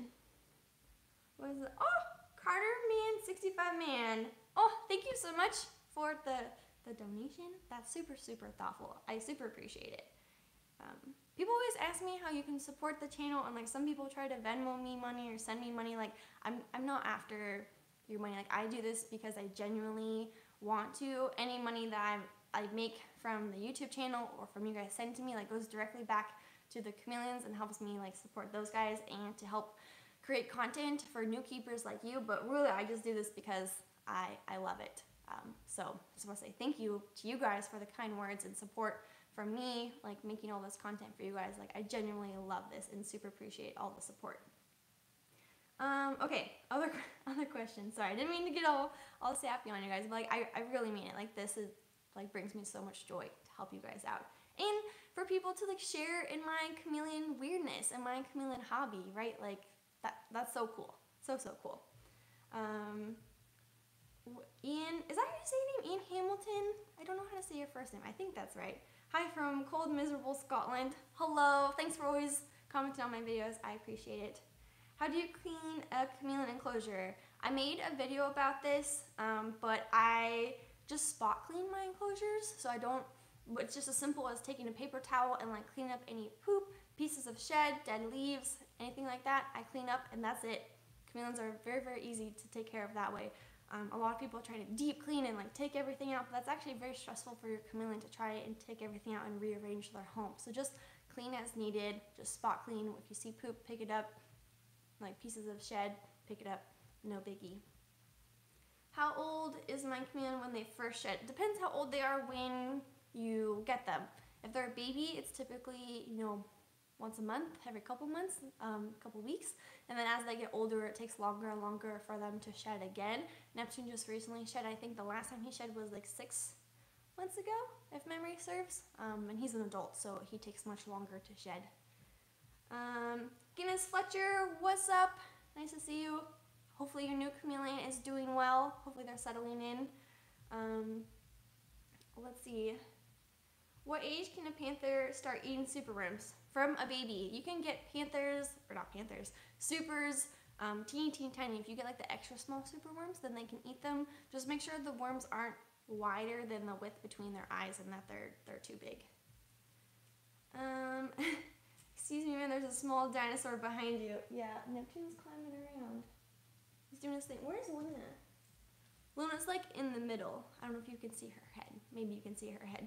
What is it? Oh, Carter Man, 65 Man. Oh, thank you so much for the donation. That's super, super thoughtful. I super appreciate it. People always ask me how you can support the channel, and like some people try to Venmo me money or send me money. Like I'm not after your money. Like I do this because I genuinely want to. Any money that I make from the YouTube channel or from you guys send to me like goes directly back to the chameleons and helps me like support those guys and to help create content for new keepers like you. But really I just do this because I love it. So I just want to say thank you to you guys for the kind words and support for me, like making all this content for you guys. Like I genuinely love this and super appreciate all the support. Okay, other question. Sorry, I didn't mean to get all sappy on you guys, but like I really mean it. Like this is like brings me so much joy to help you guys out. And for people to like share in my chameleon weirdness and my chameleon hobby, right? Like that's so cool. So cool. Ian, is that how you say your name? Ian Hamilton? I don't know how to say your first name. I think that's right. Hi from cold, miserable Scotland. Hello, thanks for always commenting on my videos. I appreciate it. How do you clean a chameleon enclosure? I made a video about this, but I just spot clean my enclosures. So I don't, it's just as simple as taking a paper towel and like clean up any poop, pieces of shed, dead leaves, anything like that. I clean up and that's it. Chameleons are very, very easy to take care of that way. A lot of people try to deep clean and like take everything out, but that's actually very stressful for your chameleon to try and take everything out and rearrange their home. So just clean as needed, just spot clean. If you see poop, pick it up, like pieces of shed, pick it up, no biggie. How old is my chameleon when they first shed? It depends how old they are when you get them. If they're a baby, it's typically, you know, once a month, every couple months, couple weeks. And then as they get older, it takes longer and longer for them to shed again. Neptune just recently shed. I think the last time he shed was like 6 months ago, if memory serves. And he's an adult, so he takes much longer to shed. Guinness Fletcher, what's up? Nice to see you. Hopefully your new chameleon is doing well. Hopefully they're settling in. Let's see. What age can a panther start eating super worms? From a baby. You can get panthers, or not panthers, supers, teeny tiny. If you get like the extra small super worms, then they can eat them. Just make sure the worms aren't wider than the width between their eyes and that they're too big. Excuse me, man, there's a small dinosaur behind you. Yeah, Neptune's climbing around. He's doing his thing. Where's Luna? Luna's like in the middle. I don't know if you can see her head. Maybe you can see her head.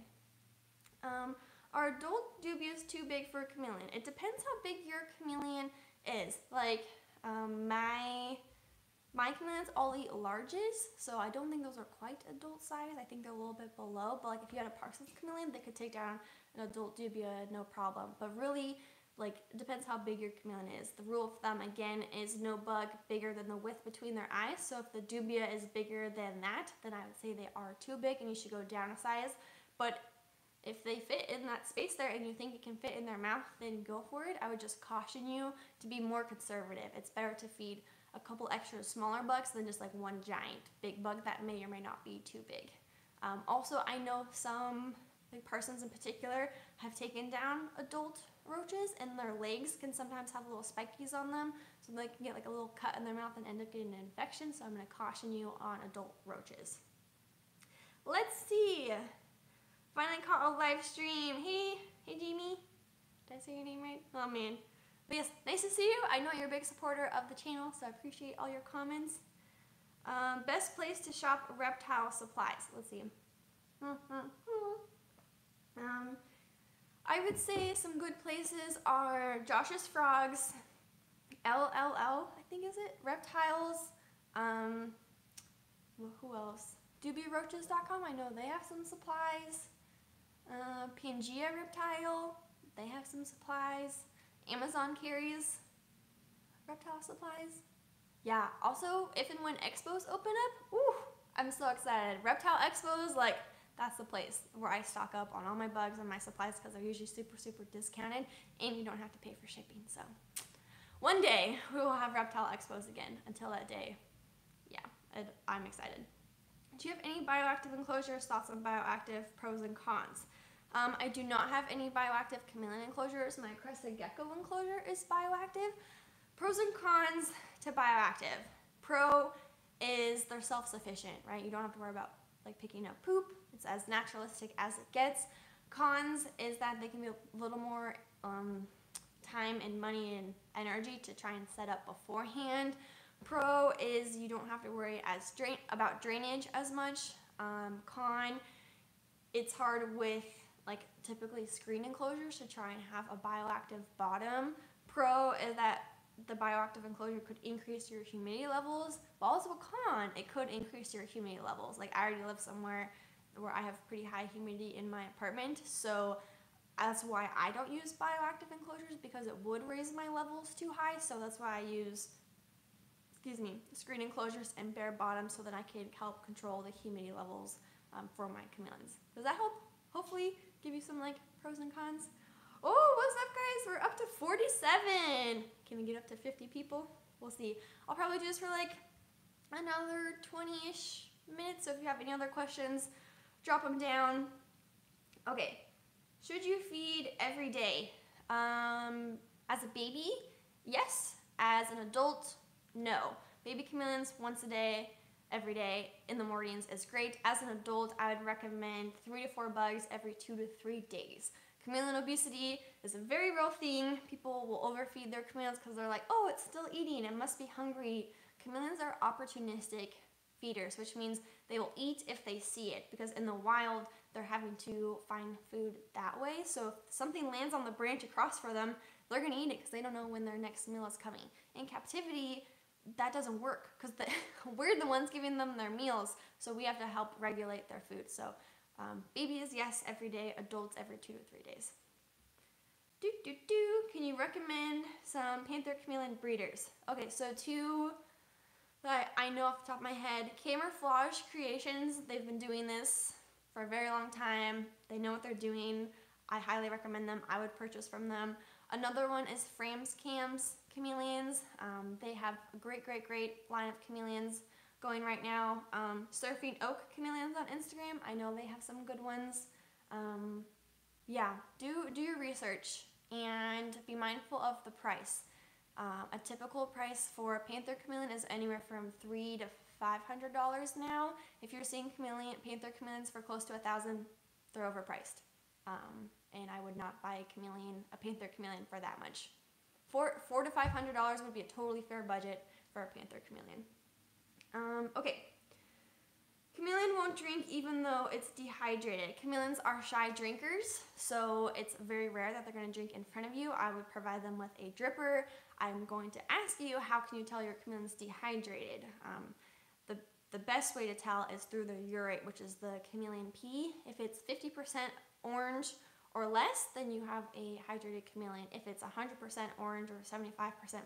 Are adult dubious too big for a chameleon? It depends how big your chameleon is. Like, my chameleons all eat larges, so I don't think those are quite adult size. I think they're a little bit below, but like if you had a Parsons chameleon, they could take down an adult dubia, no problem. But really, like, it depends how big your chameleon is. The rule of thumb, again, is no bug bigger than the width between their eyes. So if the dubia is bigger than that, then I would say they are too big and you should go down a size. But if they fit in that space there and you think it can fit in their mouth, then go for it. I would just caution you to be more conservative. It's better to feed a couple extra smaller bugs than just like one giant big bug that may or may not be too big. Also, I know some, like Parsons in particular, have taken down adult roaches and their legs can sometimes have little spikies on them. So they can get like a little cut in their mouth and end up getting an infection. So I'm gonna caution you on adult roaches. Let's see. Finally caught a live stream. Hey Jamie. Did I say your name right? Oh man. But yes, nice to see you. I know you're a big supporter of the channel, so I appreciate all your comments. Best place to shop reptile supplies. Let's see. I would say some good places are Josh's Frogs, LLL, I think is it? Reptiles, well, who else? DoobieRoaches.com, I know they have some supplies. Pangea Reptile, they have some supplies. Amazon carries reptile supplies. Yeah, also, if and when expos open up, ooh, I'm so excited. Reptile expos, like, that's the place where I stock up on all my bugs and my supplies because they're usually super, super discounted and you don't have to pay for shipping. So one day we will have reptile expos again. Until that day, yeah, I'm excited. Do you have any bioactive enclosures? Thoughts on bioactive, pros and cons? I do not have any bioactive chameleon enclosures. My crested gecko enclosure is bioactive. Pros and cons to bioactive. Pro is they're self-sufficient, right? You don't have to worry about like picking up poop. It's as naturalistic as it gets. Cons is that they can be a little more time and money and energy to try and set up beforehand. Pro is you don't have to worry about drainage as much. Con, it's hard with like typically screen enclosures to try and have a bioactive bottom. Pro is that the bioactive enclosure could increase your humidity levels, but also a con, it could increase your humidity levels. Like I already live somewhere where I have pretty high humidity in my apartment, so that's why I don't use bioactive enclosures because it would raise my levels too high, so that's why I use, screen enclosures and bare bottoms so that I can help control the humidity levels for my chameleons. Does that help? Hopefully give you some like pros and cons. Oh, what's up guys? We're up to 47. Can we get up to 50 people? We'll see. I'll probably do this for like another 20-ish minutes. So if you have any other questions, drop them down. Okay. Should you feed every day? As a baby, yes. As an adult, no. Baby chameleons once a day. Every day in the mornings is great. As an adult, I would recommend 3 to 4 bugs every 2 to 3 days. Chameleon obesity is a very real thing. People will overfeed their chameleons because they're like, oh, it's still eating, it must be hungry. Chameleons are opportunistic feeders, which means they will eat if they see it, because in the wild, they're having to find food that way. So if something lands on the branch across for them, they're gonna eat it because they don't know when their next meal is coming. In captivity, that doesn't work because we're the ones giving them their meals, so we have to help regulate their food. So babies, yes, every day. Adults, every 2 to 3 days. Can you recommend some panther chameleon breeders? Okay, so two that I know off the top of my head, Camouflage Creations. They've been doing this for a very long time. They know what they're doing. I highly recommend them. I would purchase from them. Another one is Fram's Cams Chameleons. They have a great line of chameleons going right now. Surfing Oak Chameleons on Instagram. I know they have some good ones. Yeah, do your research and be mindful of the price. A typical price for a panther chameleon is anywhere from $300 to $500 now. If you're seeing panther chameleons for close to $1,000, they're overpriced. And I would not buy a panther chameleon for that much. $400 to $500 would be a totally fair budget for a panther chameleon. Okay. Chameleon won't drink even though it's dehydrated. Chameleons are shy drinkers, so it's very rare that they're going to drink in front of you. I would provide them with a dripper. I'm going to ask you, how can you tell your chameleon's dehydrated? The best way to tell is through their urate, which is the chameleon pee. If it's 50% orange or less, then you have a hydrated chameleon. If it's 100% orange or 75%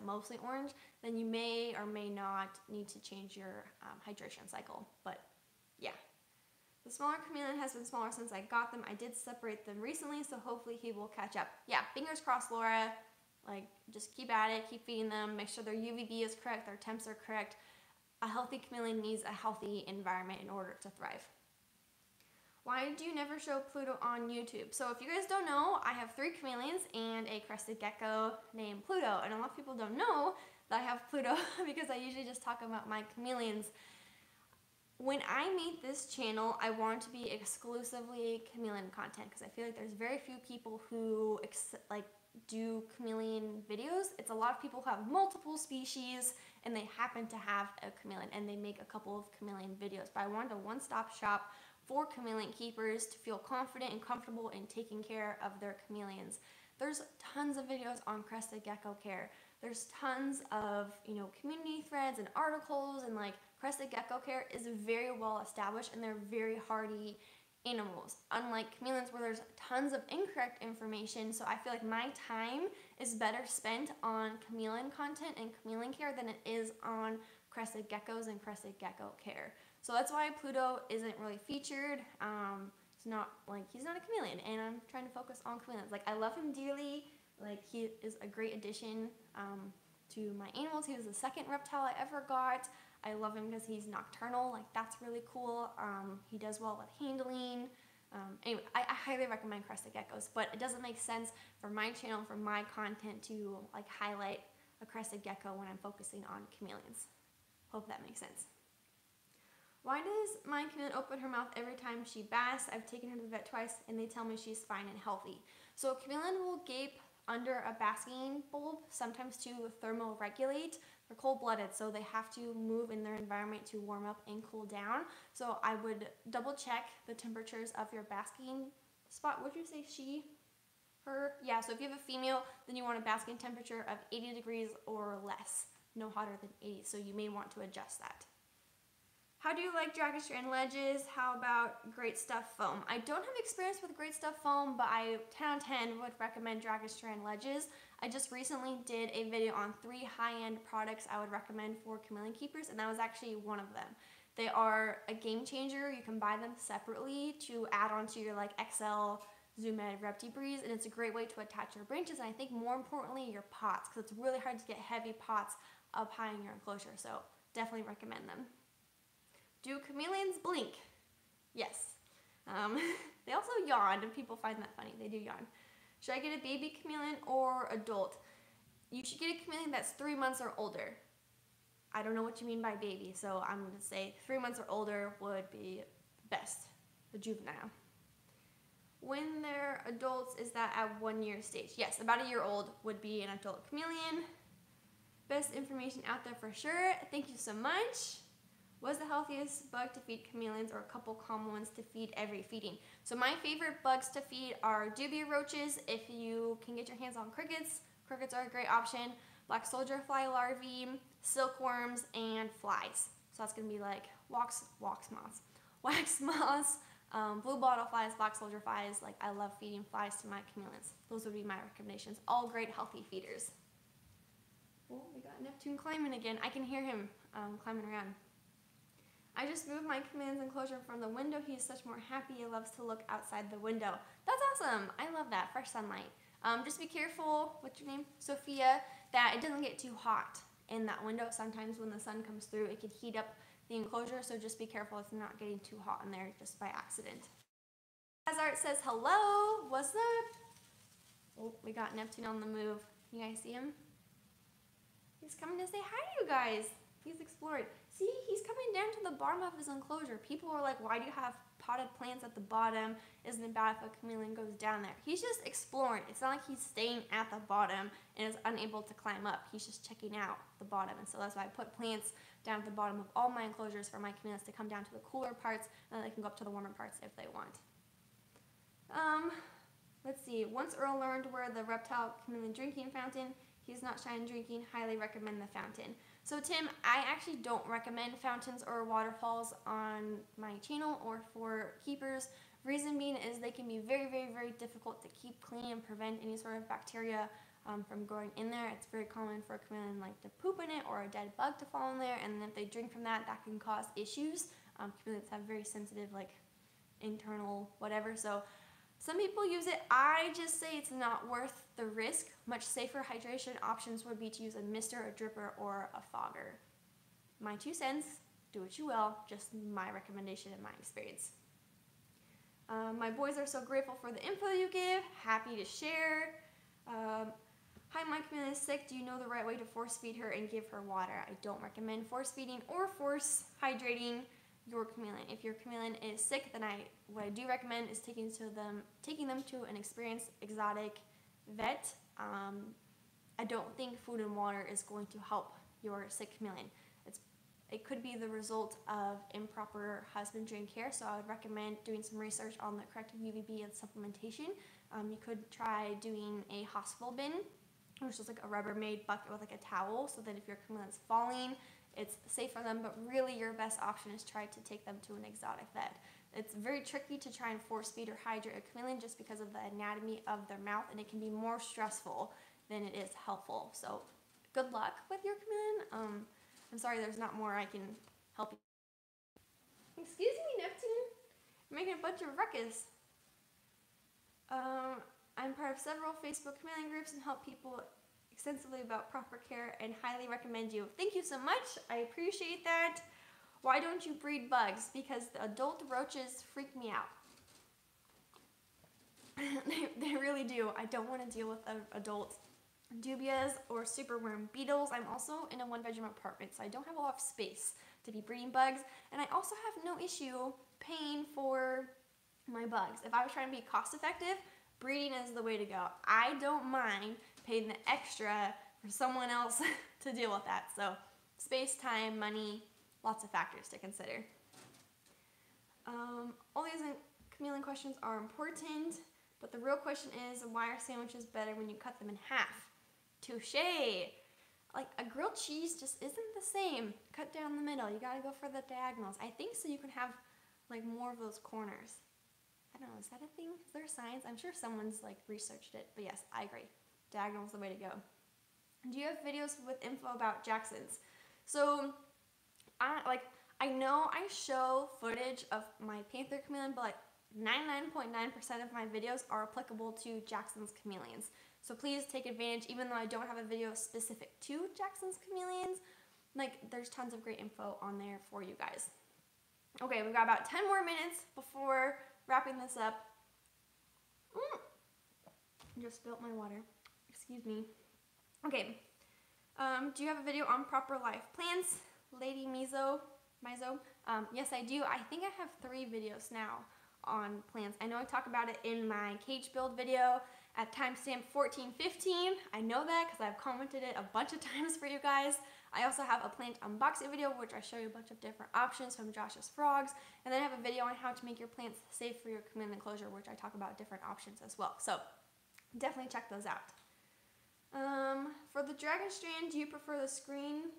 mostly orange, then you may or may not need to change your hydration cycle. But yeah, the smaller chameleon has been smaller since I got them. I did separate them recently, so hopefully he will catch up. Yeah, fingers crossed, Laura. Like, just keep at it, keep feeding them, make sure their UVB is correct, their temps are correct. A healthy chameleon needs a healthy environment in order to thrive. Why do you never show Pluto on YouTube? So if you guys don't know, I have 3 chameleons and a crested gecko named Pluto. And a lot of people don't know that I have Pluto because I usually just talk about my chameleons. When I made this channel, I wanted to be exclusively chameleon content because I feel like there's very few people who like do chameleon videos. It's a lot of people who have multiple species and they happen to have a chameleon and they make a couple of chameleon videos. But I wanted a one-stop shop for chameleon keepers to feel confident and comfortable in taking care of their chameleons. There's tons of videos on crested gecko care. There's tons of, you know, community threads and articles, and like, crested gecko care is very well established and they're very hardy animals. Unlike chameleons where there's tons of incorrect information, so I feel like my time is better spent on chameleon content and chameleon care than it is on crested geckos and crested gecko care. So that's why Pluto isn't really featured. It's not like, he's not a chameleon, and I'm trying to focus on chameleons. Like, I love him dearly. Like, he is a great addition to my animals. He was the second reptile I ever got. I love him because he's nocturnal. Like, that's really cool. He does well with handling. Anyway, I highly recommend crested geckos, but it doesn't make sense for my channel, for my content, to like highlight a crested gecko when I'm focusing on chameleons. Hope that makes sense. Why does my chameleon open her mouth every time she baths? I've taken her to the vet twice and they tell me she's fine and healthy. So a chameleon will gape under a basking bulb, sometimes to thermoregulate. They're cold-blooded, so they have to move in their environment to warm up and cool down. So I would double check the temperatures of your basking spot. Would you say she, her? Yeah, so if you have a female, then you want a basking temperature of 80 degrees or less, no hotter than 80, so you may want to adjust that. How do you like Dragon Strand ledges? How about Great Stuff foam? I don't have experience with Great Stuff foam, but I 10 out of 10 would recommend Dragon Strand ledges. I just recently did a video on 3 high-end products I would recommend for chameleon keepers, and that was actually one of them. They are a game changer. You can buy them separately to add on to your like XL, Zoomed, Repti Breeze, and it's a great way to attach your branches, and I think more importantly your pots, because it's really hard to get heavy pots up high in your enclosure, so definitely recommend them. Do chameleons blink? Yes. They also yawn, and people find that funny. They do yawn. Should I get a baby chameleon or adult? You should get a chameleon that's 3 months or older. I don't know what you mean by baby, so I'm going to say 3 months or older would be best, the juvenile. When they're adults, is that at 1 year stage? Yes, about a year old would be an adult chameleon. Best information out there for sure. Thank you so much. Was the healthiest bug to feed chameleons, or a couple common ones to feed every feeding? So my favorite bugs to feed are dubia roaches. If you can get your hands on crickets, crickets are a great option. Black soldier fly larvae, silkworms, and flies. So that's gonna be like wax moths, blue bottle flies, black soldier flies. Like, I love feeding flies to my chameleons. Those would be my recommendations. All great healthy feeders. Oh, we got Neptune climbing again. I can hear him climbing around. I just moved my chameleon's enclosure from the window. He is such more happy. He loves to look outside the window. That's awesome. I love that. Fresh sunlight. Just be careful, what's your name? Sophia, that it doesn't get too hot in that window. Sometimes when the sun comes through, it could heat up the enclosure, so just be careful it's not getting too hot in there just by accident. Hazard says, hello, what's up? Oh, we got Neptune on the move. You guys see him? He's coming to say hi to you guys. He's explored. See, he's coming down to the bottom of his enclosure. People are like, why do you have potted plants at the bottom? Isn't it bad if a chameleon goes down there? He's just exploring. It's not like he's staying at the bottom and is unable to climb up. He's just checking out the bottom. And so that's why I put plants down at the bottom of all my enclosures for my chameleons to come down to the cooler parts, and then they can go up to the warmer parts if they want. Let's see. Once Earl learned where the reptile chameleon drinking fountain, he's not shy in drinking. Highly recommend the fountain. So Tim, I actually don't recommend fountains or waterfalls on my channel or for keepers. Reason being is they can be very, very, very difficult to keep clean and prevent any sort of bacteria from growing in there. It's very common for a chameleon like to poop in it or a dead bug to fall in there, and then if they drink from that, that can cause issues. Chameleons have very sensitive, like, internal whatever. So some people use it. I just say it's not worth the risk. Much safer hydration options would be to use a mister, a dripper, or a fogger. My 2 cents, do what you will, just my recommendation and my experience. My boys are so grateful for the info you give, happy to share. Hi, my chameleon is sick. Do you know the right way to force feed her and give her water? I don't recommend force feeding or force hydrating your chameleon. If your chameleon is sick, then what I do recommend is taking them to an experienced exotic vet. I don't think food and water is going to help your sick chameleon. It could be the result of improper husbandry and care, so I would recommend doing some research on the correct UVB and supplementation. You could try doing a hospital bin, which is like a Rubbermaid bucket with like a towel, so that if your chameleon's falling, it's safe for them, but really your best option is try to take them to an exotic vet. It's very tricky to try and force feed or hydrate a chameleon just because of the anatomy of their mouth, and it can be more stressful than it is helpful. So good luck with your chameleon. I'm sorry there's not more I can help you. Excuse me, Neptune. You're making a bunch of ruckus. I'm part of several Facebook chameleon groups and help people extensively about proper care and highly recommend you. Thank you so much. I appreciate that. Why don't you breed bugs? Because the adult roaches freak me out. they really do. I don't want to deal with adult dubias or superworm beetles. I'm also in a one-bedroom apartment, so I don't have a lot of space to be breeding bugs. And I also have no issue paying for my bugs. If I was trying to be cost-effective, breeding is the way to go. I don't mind paying the extra for someone else to deal with that. So space, time, money, lots of factors to consider. All these chameleon questions are important, but the real question is, why are sandwiches better when you cut them in half? Touché! Like, a grilled cheese just isn't the same. Cut down the middle. You gotta go for the diagonals. I think so you can have like more of those corners. I don't know, is that a thing? Is there science? I'm sure someone's like researched it, but yes, I agree. Diagonal's the way to go. Do you have videos with info about Jacksons? So, I know I show footage of my panther chameleon, but like 99.9% of my videos are applicable to Jackson's chameleons. So please take advantage, even though I don't have a video specific to Jackson's chameleons, like there's tons of great info on there for you guys. Okay, we've got about 10 more minutes before wrapping this up. Just spilled my water. Excuse me. Okay. Do you have a video on proper life plants? Lady Mizo? Yes, I do. I think I have 3 videos now on plants. I know I talk about it in my cage build video. at timestamp 14:15. I know that because I've commented it a bunch of times for you guys. I also have a plant unboxing video, which I show you a bunch of different options from Josh's Frogs. And then I have a video on how to make your plants safe for your commitment enclosure, which I talk about different options as well. So definitely check those out. For the Dragon Strand, do you prefer the screen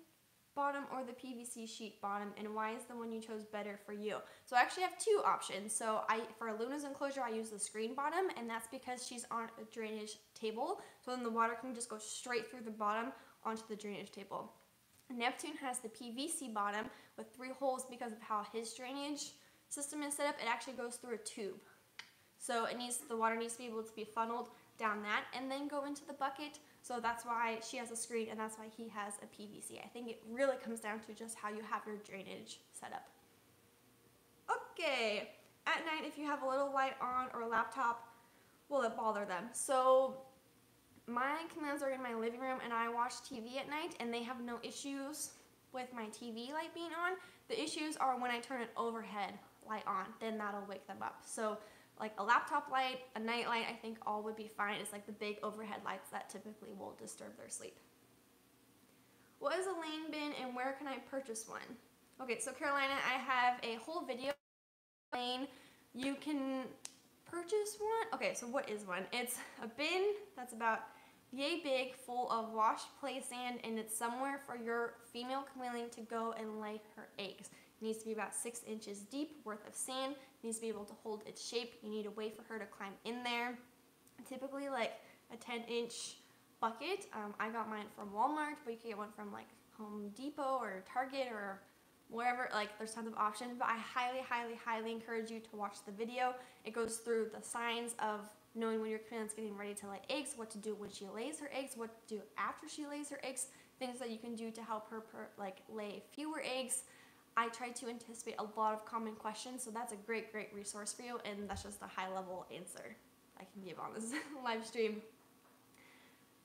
bottom or the PVC sheet bottom, and why is the one you chose better for you? So I actually have two options. So for Luna's enclosure, I use the screen bottom, and that's because she's on a drainage table. So then the water can just go straight through the bottom onto the drainage table. Neptune has the PVC bottom with 3 holes because of how his drainage system is set up. It actually goes through a tube. So it needs, the water needs to be able to be funneled down that and then go into the bucket. So that's why she has a screen and that's why he has a PVC. I think it really comes down to just how you have your drainage set up. Okay, at night if you have a little light on or a laptop, will it bother them? So my commands are in my living room and I watch TV at night and they have no issues with my TV light being on. The issues are when I turn an overhead light on, then that'll wake them up. So like a laptop light, a night light, I think all would be fine. It's like the big overhead lights that typically will disturb their sleep. What is a lane bin and where can I purchase one? Okay, so Carolina, I have a whole video on lane. You can purchase one. Okay, so what is one? It's a bin that's about yay big, full of washed play sand, and it's somewhere for your female chameleon to go and lay her eggs. It needs to be about 6 inches deep worth of sand. It needs to be able to hold its shape. You need a way for her to climb in there. Typically like a 10-inch bucket. I got mine from Walmart, but you can get one from like Home Depot or Target or wherever. Like there's tons of options, but I highly, highly, highly encourage you to watch the video. It goes through the signs of knowing when your chameleon's getting ready to lay eggs, what to do when she lays her eggs, what to do after she lays her eggs, things that you can do to help her lay fewer eggs. I try to anticipate a lot of common questions, so that's a great, great resource for you, and that's just a high-level answer I can give on this live stream.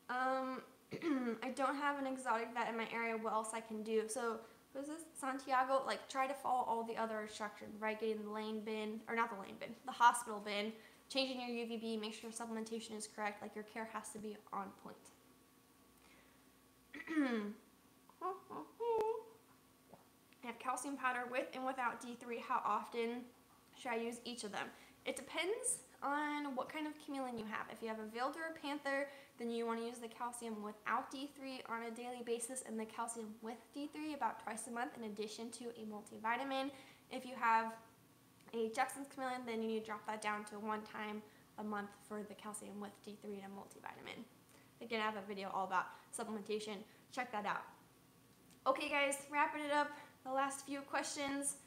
I don't have an exotic vet in my area. What else I can do? So, what is this? Santiago, like, try to follow all the other instructions, right? Getting the lane bin, or not the lane bin, the hospital bin, changing your UVB, make sure supplementation is correct, like, your care has to be on point. I have calcium powder with and without D3. How often should I use each of them? It depends on what kind of chameleon you have. If you have a veiled or a panther, then you want to use the calcium without D3 on a daily basis and the calcium with D3 about twice a month in addition to a multivitamin. If you have a Jackson's chameleon, then you need to drop that down to 1 time a month for the calcium with D3 and a multivitamin. Again, I have a video all about supplementation. Check that out. Okay guys, wrapping it up. The last few questions.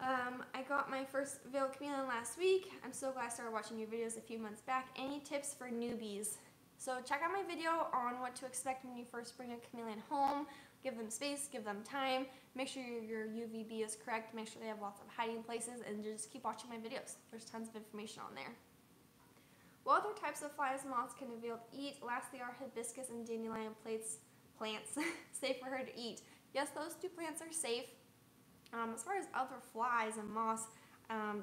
I got my first veiled chameleon last week. I'm so glad I started watching your videos a few months back. Any tips for newbies? So check out my video on what to expect when you first bring a chameleon home. Give them space, give them time. Make sure your UVB is correct. Make sure they have lots of hiding places and just keep watching my videos. There's tons of information on there. What other types of flies, moths can a veiled eat? Lastly, are hibiscus and dandelion plants safe for her to eat? Yes, those two plants are safe. As far as other flies and moths,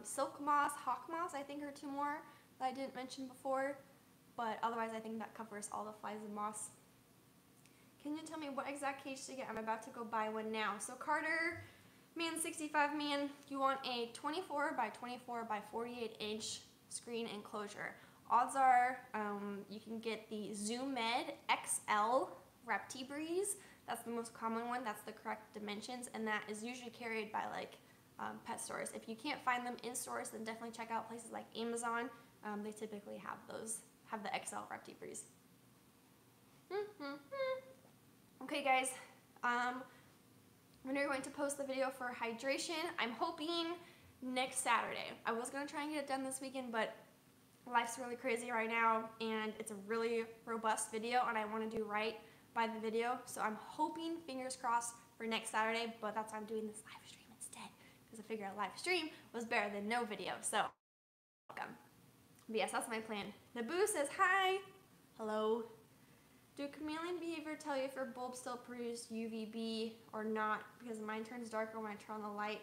silk moths, hawk moths, I think are 2 more that I didn't mention before. But otherwise, I think that covers all the flies and moths. Can you tell me what exact cage to get? I'm about to go buy one now. So Carter, man, 65 man, you want a 24 by 24 by 48 inch screen enclosure. Odds are you can get the Zoomed XL Repti Breeze. That's the most common one, that's the correct dimensions, and that is usually carried by like pet stores. If you can't find them in stores, then definitely check out places like Amazon. They typically have those, have the XL Repti Breeze. Okay guys, when are you going to post the video for hydration? I'm hoping next Saturday. I was going to try and get it done this weekend, but life's really crazy right now, and it's a really robust video, and I want to do right by the video, so I'm hoping, fingers crossed, for next Saturday, but that's why I'm doing this live stream instead, because I figure a live stream was better than no video, so welcome. But yes, that's my plan. Naboo says hi. Hello. Do chameleon behavior tell you if your bulb still produces UVB or not? Because mine turns darker when I turn on the light.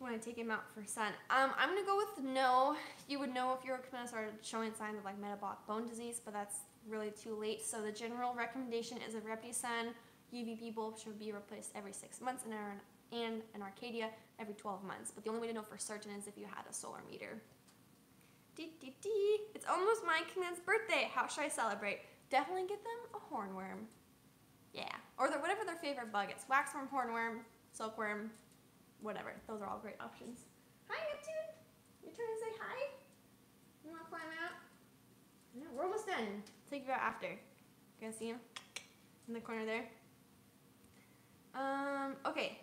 want to take him out for sun. I'm going to go with no. You would know if your eczema started showing signs of like metabolic bone disease, but that's really too late. So the general recommendation is a Repti sun. UVB bulb should be replaced every 6 months and an Arcadia every 12 months. But the only way to know for certain is if you had a solar meter. It's almost my king's birthday. How should I celebrate? Definitely get them a hornworm. Yeah. Or whatever their favorite bug is. Waxworm, hornworm, silkworm, whatever. Those are all great options. Hi, Neptune. You're trying to say hi? You want to climb out? No, we're almost done. Take you out after. You guys see him? In the corner there. Okay.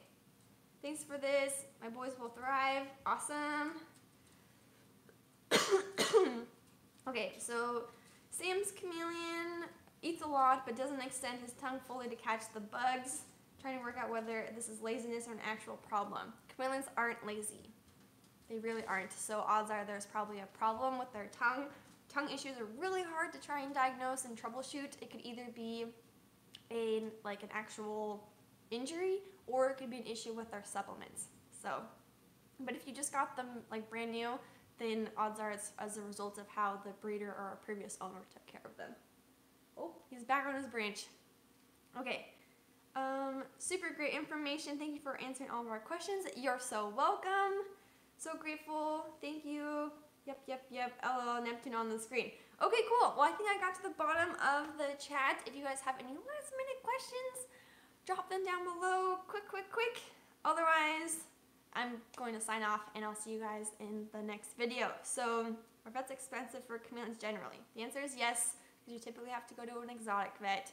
Thanks for this. My boys will thrive. Awesome. Okay, so Sam's chameleon eats a lot but doesn't extend his tongue fully to catch the bugs. I'm trying to work out whether this is laziness or an actual problem. Chameleons aren't lazy. They really aren't, so odds are there's probably a problem with their tongue. Tongue issues are really hard to try and diagnose and troubleshoot. It could either be an actual injury or it could be an issue with their supplements. So, but if you just got them like brand new, then odds are it's as a result of how the breeder or a previous owner took care of them. Oh, he's back on his branch. Okay, super great information. Thank you for answering all of our questions. You're so welcome. So grateful. Thank you. Yep. LOL, Neptune on the screen. Okay, cool. Well, I think I got to the bottom of the chat. If you guys have any last minute questions, drop them down below. Quick. Otherwise, I'm going to sign off and I'll see you guys in the next video. So, are vets expensive for chameleons generally? The answer is yes, because you typically have to go to an exotic vet.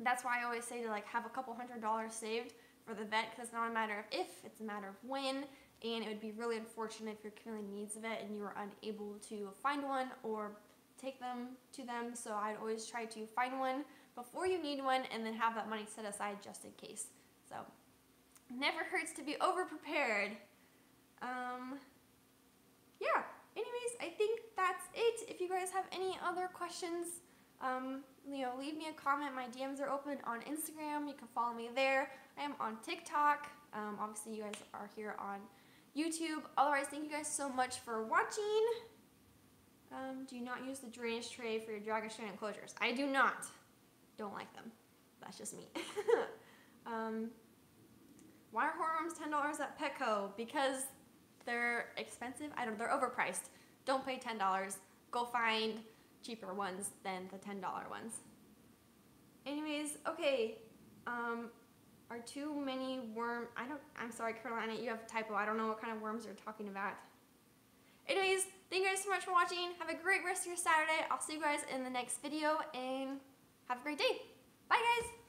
That's why I always say to like have a couple $100 saved for the vet, because it's not a matter of if, it's a matter of when, and it would be really unfortunate if your chameleon needs a vet and you are unable to find one or take them to them. So I'd always try to find one before you need one and then have that money set aside just in case. So. Never hurts to be over prepared. Yeah, anyways, I think that's it. If you guys have any other questions, leave me a comment. My DMs are open on Instagram. You can follow me there. I am on TikTok. Obviously, you guys are here on YouTube. Otherwise, thank you guys so much for watching. Do not use the drainage tray for your Dragon Strand enclosures. I do not. Don't like them. That's just me. Why are hornworms $10 at Petco? Because they're expensive. They're overpriced. Don't pay $10. Go find cheaper ones than the $10 ones. Anyways, okay. Are too many worm? I'm sorry, Carolina, you have a typo. I don't know what kind of worms you're talking about. Anyways, thank you guys so much for watching. Have a great rest of your Saturday. I'll see you guys in the next video and have a great day. Bye guys.